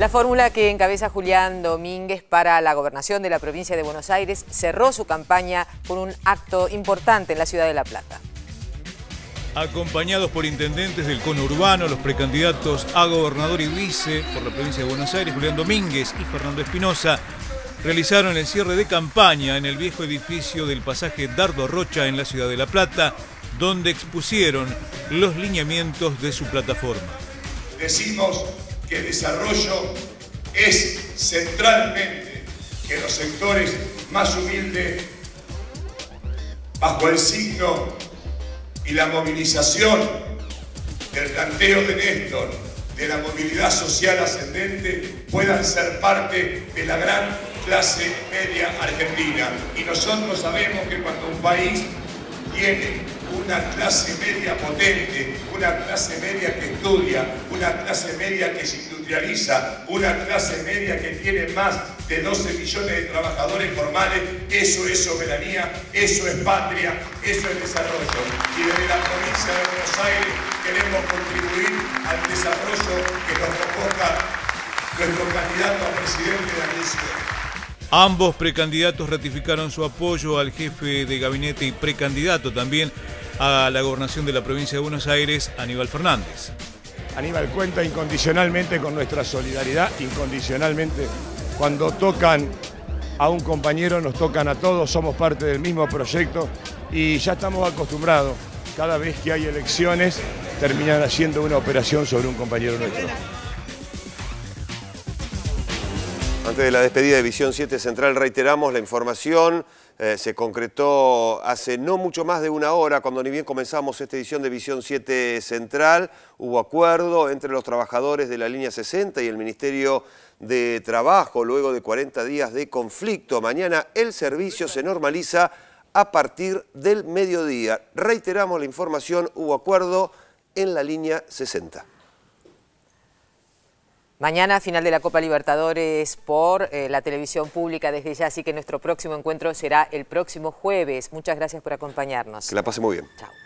La fórmula que encabeza Julián Domínguez para la gobernación de la provincia de Buenos Aires cerró su campaña con un acto importante en la ciudad de La Plata. Acompañados por intendentes del conurbano, los precandidatos a gobernador y vice por la provincia de Buenos Aires, Julián Domínguez y Fernando Espinosa, realizaron el cierre de campaña en el viejo edificio del Pasaje Dardo Rocha en la ciudad de La Plata, donde expusieron los lineamientos de su plataforma. Decimos que el desarrollo es centralmente que los sectores más humildes, bajo el signo y la movilización del planteo de Néstor, de la movilidad social ascendente, puedan ser parte de la gran clase media argentina. Y nosotros sabemos que cuando un país tiene una clase media potente, una clase media que estudia, una clase media que se industrializa, una clase media que tiene más de 12 millones de trabajadores formales, eso es soberanía, eso es patria, eso es desarrollo. Y desde la provincia de Buenos Aires queremos contribuir al desarrollo que nos convoca nuestro candidato a presidente de la ciudad. Ambos precandidatos ratificaron su apoyo al jefe de gabinete y precandidato también a la gobernación de la provincia de Buenos Aires, Aníbal Fernández. Aníbal cuenta incondicionalmente con nuestra solidaridad, incondicionalmente. Cuando tocan a un compañero nos tocan a todos, somos parte del mismo proyecto y ya estamos acostumbrados. Cada vez que hay elecciones terminan haciendo una operación sobre un compañero nuestro. Antes de la despedida de Visión 7 Central reiteramos la información, se concretó hace no mucho más de una hora cuando ni bien comenzamos esta edición de Visión 7 Central, hubo acuerdo entre los trabajadores de la línea 60 y el Ministerio de Trabajo luego de 40 días de conflicto. Mañana el servicio se normaliza a partir del mediodía. Reiteramos la información, hubo acuerdo en la línea 60. Mañana, final de la Copa Libertadores por la televisión pública desde ya, así que nuestro próximo encuentro será el próximo jueves. Muchas gracias por acompañarnos. Que la pase muy bien. Chao.